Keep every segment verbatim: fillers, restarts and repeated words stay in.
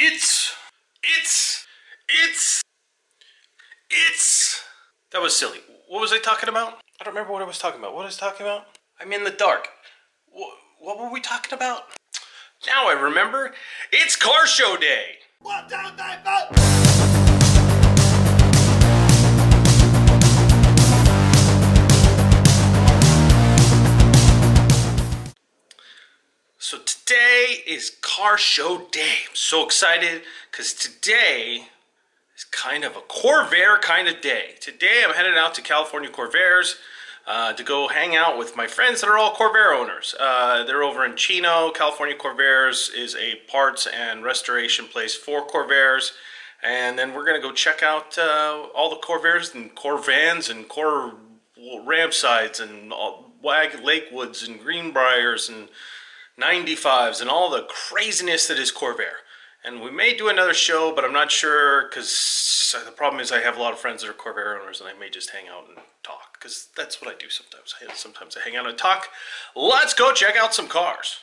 It's, it's, it's, it's. That was silly. What was I talking about? I don't remember what I was talking about. What was I talking about? I'm in the dark. What, what were we talking about? Now I remember. It's car show day. What down that boat? So today is car show day. I'm so excited because today is kind of a Corvair kind of day. Today I'm headed out to California Corvairs uh, to go hang out with my friends that are all Corvair owners. Uh, they're over in Chino. California Corvairs is a parts and restoration place for Corvairs. And then we're going to go check out uh, all the Corvairs and Corvans and Cor Ramsides and all Wag Lakewoods and Greenbriars and ninety-fives and all the craziness that is Corvair. And we may do another show, but I'm not sure, because the problem is I have a lot of friends that are Corvair owners, and I may just hang out and talk, because that's what I do sometimes. I, sometimes I hang out and talk. Let's go check out some cars.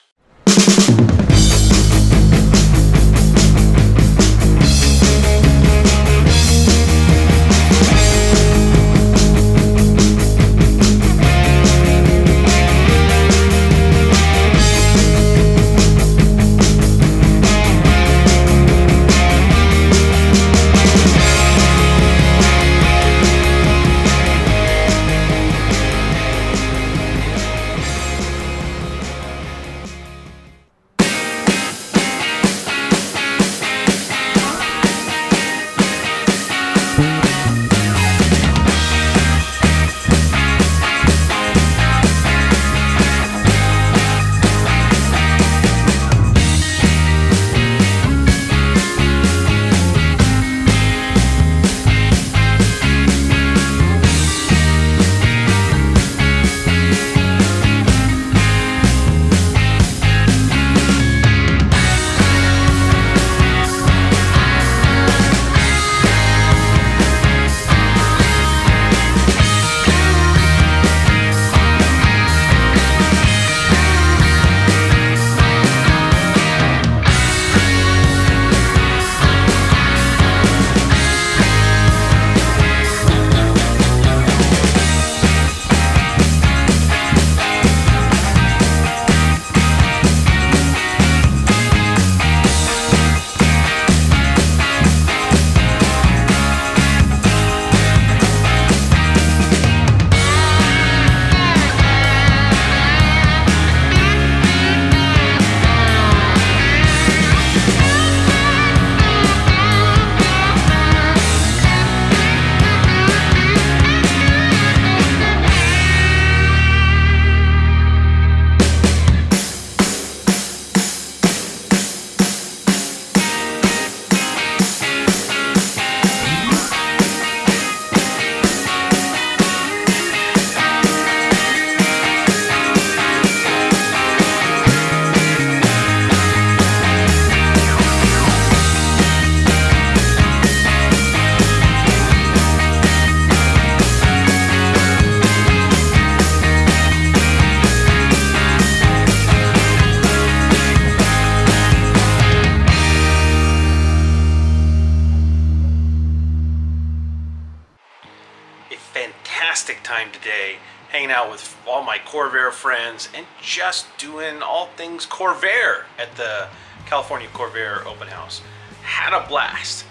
Time today hanging out with all my Corvair friends and just doing all things Corvair at the California Corvair Open House. Had a blast.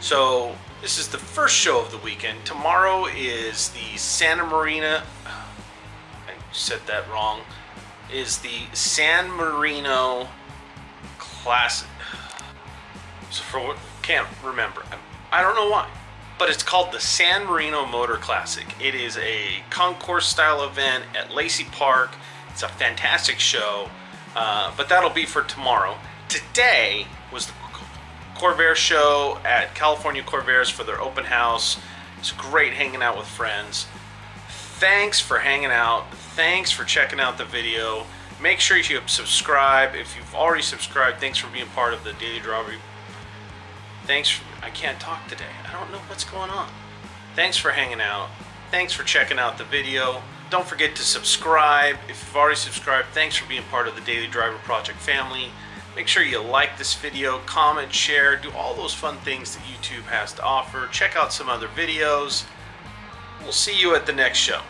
So this is the first show of the weekend. Tomorrow is the San Marino, I said that wrong, is the San Marino Classic. So for what, can't remember. I don't know why. But it's called the San Marino Motor Classic. It is a concourse style event at Lacey Park. It's a fantastic show, uh, but that'll be for tomorrow. Today was the Corvair show at California Corvairs for their open house. It's great hanging out with friends. Thanks for hanging out. Thanks for checking out the video. Make sure you subscribe. If you've already subscribed, thanks for being part of the Daily Driver. Thanks for, I can't talk today. I don't know what's going on. Thanks for hanging out. Thanks for checking out the video. Don't forget to subscribe. If you've already subscribed, thanks for being part of the Daily Driver Project family. Make sure you like this video, comment, share, do all those fun things that YouTube has to offer. Check out some other videos. We'll see you at the next show.